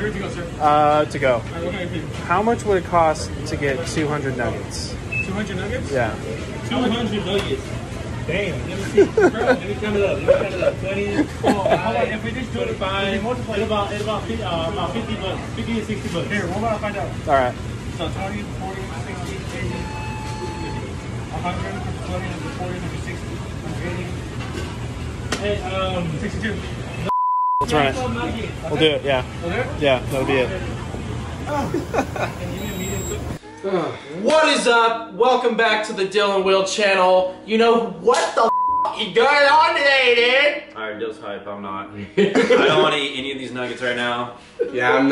Where to go, sir? To go. All right, what can I do? How much would it cost to get 200 nuggets? 200 nuggets? Yeah. 200 nuggets. Damn. Let me see. Bro, let me count it up. If we just do it by, multiply it about 50 bucks. 50 to 60 bucks. Here, what about I find out? All right. So 20, 40, 60, 80, 100, 20, 40, 60, 80. Hey, 62. That's right. We'll do it, yeah. Yeah, that'll be it. What is up? Welcome back to the Dylan Will channel. You know, what the f*** you going on today, dude? Alright, Dill's hype, I'm not. I don't want to eat any of these nuggets right now. Yeah, I'm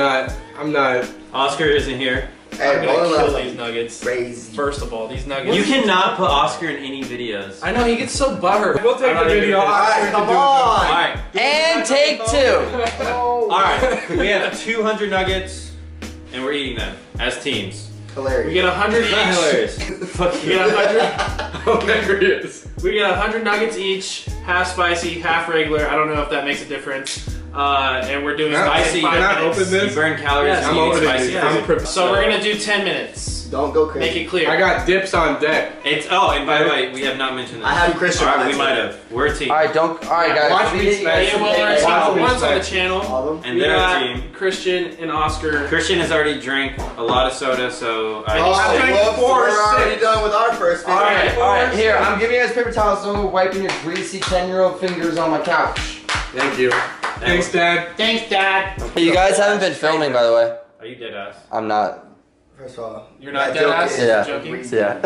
not. Oscar isn't here. Hey, I'm gonna kill these nuggets. Crazy. First of all, these nuggets. You cannot put Oscar in any videos. I know, he gets so butthurt. We'll take the video. Alright, come on. Alright. And take two. Alright, we have 200 nuggets, and we're eating them as teams. Hilarious. We get 100 each. Hilarious. Fuck you. We get 100. Hilarious. We get 100 nuggets each, half spicy, half regular. I don't know if that makes a difference. And we're doing spicy. Can I open this? You burn calories. Yes, I'm opening spicy. Yeah. So we're gonna do 10 minutes. Don't go crazy. Make it clear. I got dips on deck. It's and by the way, we have not mentioned this. I have Christian. Alright, we might have. We're a team. Alright, don't. Alright, guys. Watch me. One's on the channel. And they're a team. Christian and Oscar. Christian has already drank a lot of soda, so I love four. We're already done with our first. Alright. Here, I'm giving you guys paper towels. So I'm wiping your greasy 10-year-old fingers on my couch. Thank you. Thanks, Dad. Thanks, Dad. Hey, you guys haven't been filming, by the way. Are you dead ass? I'm not. First of all, you're not dead ass. Yeah. Joking. Yeah.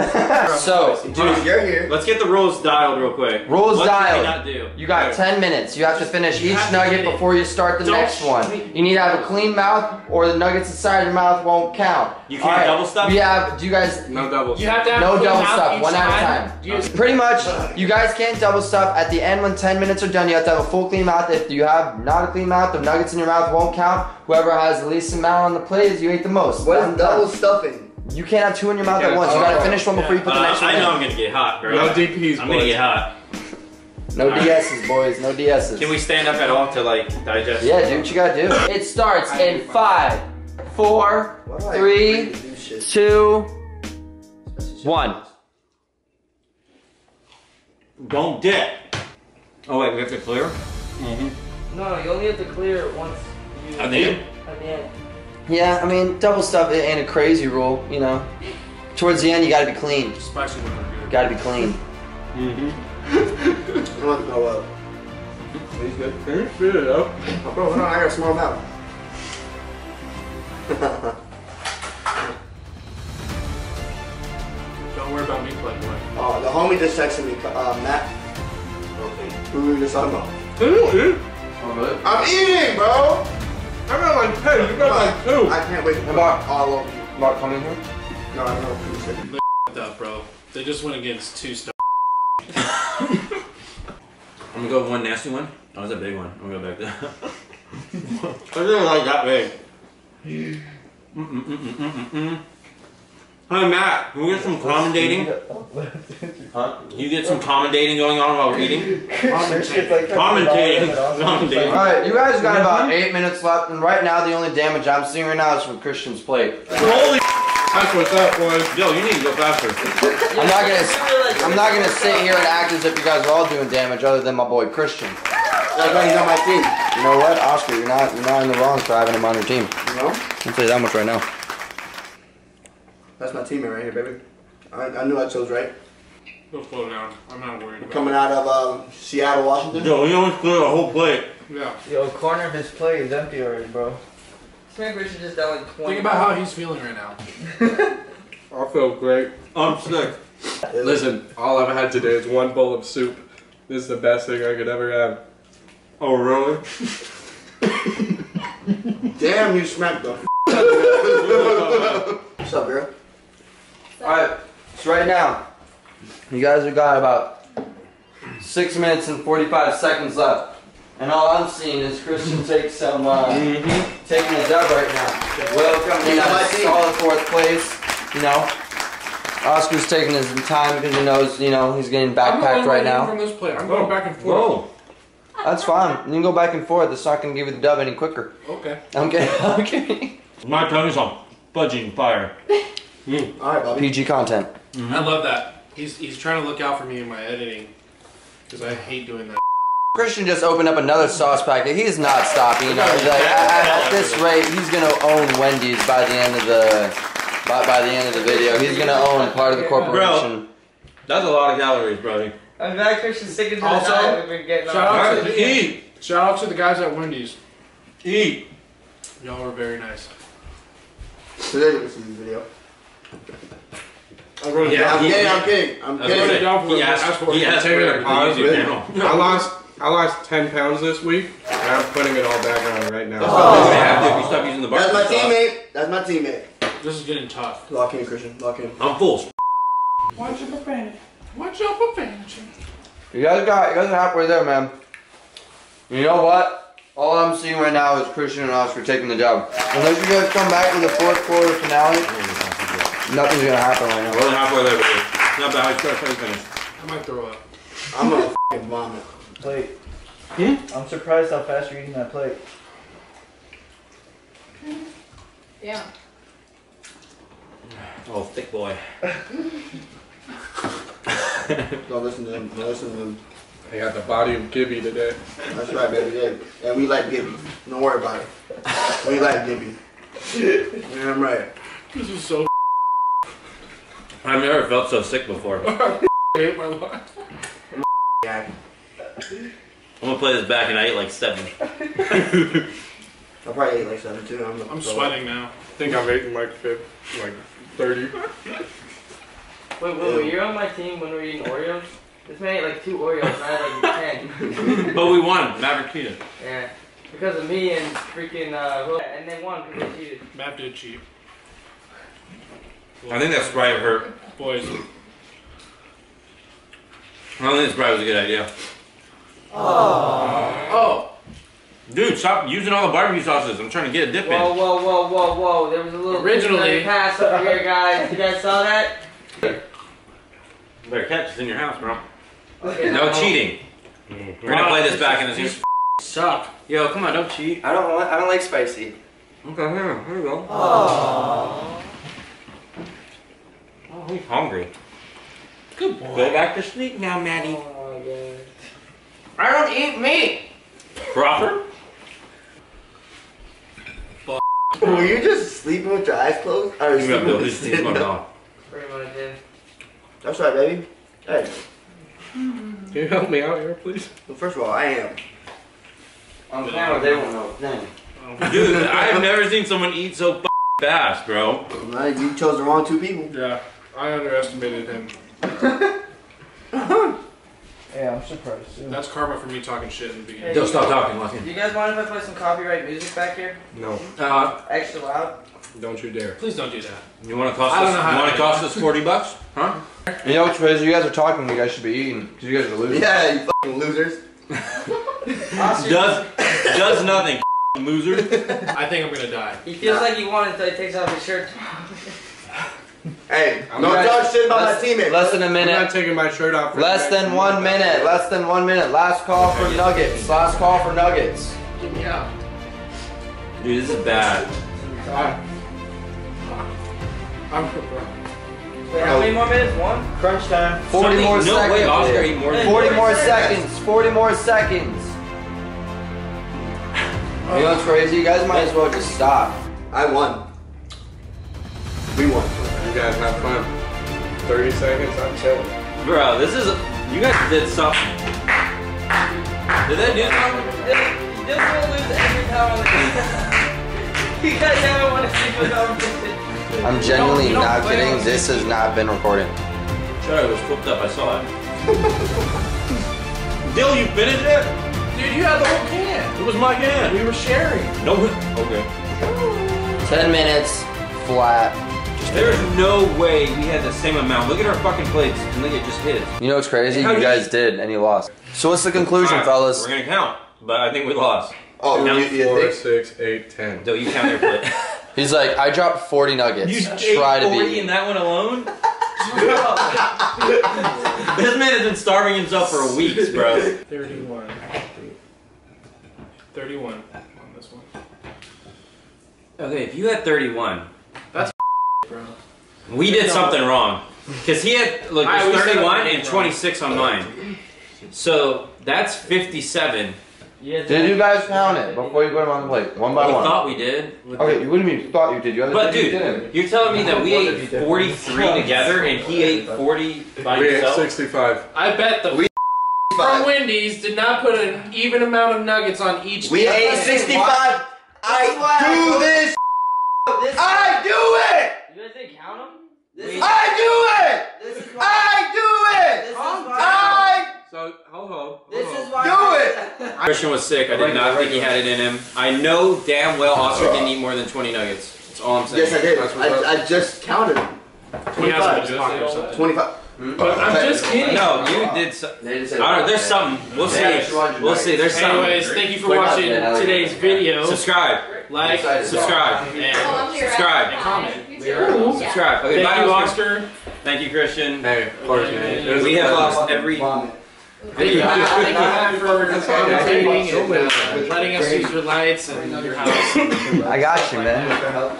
So, dude, you're here. Let's get the rules dialed real quick. Rules dialed. What can we not do? You got 10 minutes. You have to finish each nugget before you start the next one. You need to have a clean mouth, or the nuggets inside your mouth won't count. You can't double stuff. We have. Do you guys? No double. You have to have no double stuff. One at a time. Pretty much, you guys can't double stuff. At the end, when 10 minutes are done, you have to have a full clean mouth. If you have not a clean mouth, the nuggets in your mouth won't count. Whoever has the least amount on the plate is you ate the most. What is double stuffing? You can't have two in your mouth at once. You gotta finish one before you put the next one in. I know I'm gonna get hot, bro. No DPs, boys. I'm gonna get hot. No DS's, boys. No DS's. Can we stand up at all to like digest? Yeah, do what you gotta do. It starts in 5, 4, 3, 2, 1. Don't dip. Oh wait, we have to clear? Mm-hmm. No, you only have to clear it once. At the end? At the end. Yeah, I mean, double stuff ain't a crazy rule, you know. Towards the end, you gotta be clean. Spicy ones are good. Gotta be clean. Mm-hmm. I want to go up. He's good. He's good, though. Oh, bro, I got a small mouth. Don't worry about me, playboy. Oh, the homie just texted me, Matt. Okay. Ooh, you're talking about. I'm eating, bro! I got like 10, you got like 2. I can't wait to Mark, all of you. Mark coming here? No, I don't know. They're up, bro. They just went against 2 stars. I'm gonna go with one nasty one. Oh, that's a big one. I'm gonna go back there. I didn't like that big. Hey, Matt, can we get some commentating? Huh? You get some commentating going on while we're eating? Commentating. Alright, you guys got about 8 minutes left, and right now the only damage I'm seeing right now is from Christian's plate. Holy that's what's up, boys. Yo, you need to go faster. I'm not gonna sit here and act as if you guys are all doing damage other than my boy Christian. Everybody's on my team. You know what, Oscar, you're not in the wrong for having him on your team. No? I'll tell you that much right now. That's my teammate right here, baby. I knew I chose right. Don't slow down. I'm not worried. We're coming out of Seattle, Washington. Yo, he almost cleared a whole plate. Yeah. Yo, corner of his plate is empty already, bro. Christian just got like 20. Think about how he's feeling right now. I feel great. I'm sick. Listen, all I've had today is one bowl of soup. This is the best thing I could ever have. Oh, really? Damn, you smacked the f***. What's up, girl? Alright, so right now, you guys have got about 6 minutes and 45 seconds left. And all I'm seeing is Christian take some, taking a dub right now. Will coming in on solid 4th place, you know. Oscar's taking his time because he knows, you know, he's getting backpacked right now. I'm going back and forth. Whoa. That's fine. You can go back and forth. It's not going to give you the dub any quicker. Okay. Okay. My tongue's on fudging fire. All right, buddy. PG content. Mm-hmm. I love that. He's trying to look out for me in my editing because I hate doing that. Christian just opened up another sauce packet. He's not stopping. You know, he's like, at this rate, he's gonna own Wendy's by the end of the video. He's gonna own part of the corporation. Bro, that's a lot of calories, brother. I'm glad Christian's sticking to the diet we've been getting. Shout out to the guys at Wendy's. Eat. Y'all were very nice. Today was in the video. I'm kidding. I lost 10 pounds this week, and I'm putting it all back on right now. That's my teammate. This is getting tough. Lock in, Christian. Lock in. I'm full. Watch out for fans. You guys are halfway there, man. You know what? All I'm seeing right now is Christian and Oscar taking the job. Unless you guys come back in the fourth quarter finale, nothing's gonna happen right now. We're halfway there, but not bad. I might throw up. I'm gonna f***ing vomit. Plate. Hmm? I'm surprised how fast you're eating that plate. Yeah. Oh, thick boy. Don't listen to him. Don't listen to him. I got the body of Gibby today. That's right, baby. Yeah. And we like Gibby. Don't worry about it. We like Gibby. Yeah, I'm right. This is so. I've never felt so sick before. I hate my life. I'm gonna play this back, and I ate like 7. I probably ate like 7 too. I'm sweating now. I think I've eaten like 30. Wait, you're on my team when we were eating Oreos? This man ate like 2 Oreos, and I had like 10. But we won. Maverick cheated. Yeah. Because of me and freaking, and they won because they cheated. Mav did cheat. I think that Sprite hurt. Boys. I don't think Sprite was a good idea. Oh. Dude, stop using all the barbecue sauces. I'm trying to get a dip in. Whoa. There was a little originally pass over here, guys. You guys saw that? Better catch. It's in your house, bro. No cheating. We're gonna play this back in the season. Suck. Yo, come on, don't cheat. I don't like spicy. Okay, here we go. Oh. Oh, he's hungry. Good boy. Go back to sleep now, Maddie. Oh my God. I don't eat meat. Proper? Fuck. Were you just sleeping with your eyes closed? Or you sleeping with this stand up? Pretty much, yeah. That's right, baby. Hey. Can you help me out here, please? Well, first of all, I am. On camera, they won't know. Dang. Dude, I've never seen someone eat so f***ing fast, bro. Well, you chose the wrong 2 people. Yeah, I underestimated him. Yeah, I'm surprised. Yeah. That's karma for me talking shit in the beginning. Don't stop talking, Lucky. Do you guys mind if I play some copyright music back here? No. Extra loud? Don't you dare. Please don't do that. You want to cost us $40? Huh? You know what's crazy? You guys are talking, you guys should be eating. Because you guys are losers. Yeah, you f***ing losers. does nothing, f***ing loser. I think I'm going to die. He feels like he won until he takes off his shirt. Hey, don't talk shit about my teammate. Less than a minute. I'm not taking my shirt off. Less than 1 minute. Less than 1 minute. Last call for nuggets. Last call for nuggets. Get me out. Dude, this is bad. I'm prepared. Wait, how many more minutes? 1? Crunch time. 40 more seconds. Wait, Oscar, eat more. 40 more seconds. 40 more seconds. You know what's crazy? You guys might as well just stop. I won. We won. You guys have fun. 30 seconds, I'm chilling. Bro, this is... You guys did something. Did that do something? You just want to lose every time on the game. You guys never want to sleep with our... I'm genuinely not kidding. This has not been recorded. Sorry, it was flipped up. I saw it. Dill, you finished it? Dude, you had the whole can. It was my can. We were sharing. No. Okay. 10 minutes flat. There's no way we had the same amount. Look at our fucking plates and look at just his. You know what's crazy? You guys did and you lost. So what's the conclusion, fellas? We're gonna count, but I think we lost. Oh, you 4, 6, 8, 10. No, you count your plate. He's like, I dropped 40 nuggets. You try to be 40 in that one alone? This man has been starving himself for weeks, bro. 31. 31 on this one. Okay, if you had 31, that's bro. We did something wrong. Because he had, look, there's 31 and 26 on mine. So that's 57. Yeah, did you guys count it before you put them on the plate? One by one? We thought we did. Okay, what do you mean you thought you did? You had but dude, you're telling me that we ate 43 together and he ate 40 by himself? We ate 65. I bet the from Wendy's did not put an even amount of nuggets on each. We ate 65. I do it! You guys didn't count them? I do it! Christian was sick. I did not think he had it in him. I know damn well Oscar didn't eat more than 20 nuggets. That's all I'm saying. Yes, I did. I just counted them. 25. 25. But I'm just kidding. No, you did something. There's something. We'll see. We'll see. There's something. Anyways, thank you for watching today's video. Subscribe. Like. Subscribe. And subscribe. And comment. Cool. Subscribe. Okay, thank you, Oscar. Thank you, Christian. Hey, of course, man. We have lost every... Thank you for commentating and letting us use your lights and your house. I got you, man.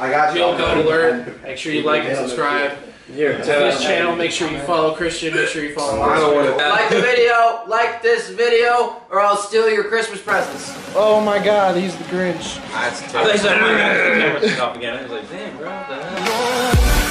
I got you. You'll go to learn. Make sure you like and subscribe. Here, to this channel, make sure you follow Christian, make sure you follow Oscar. Like the video, like this video, or I'll steal your Christmas presents. Oh my god, he's the Grinch. I think so. I was like, damn, bro, what the hell?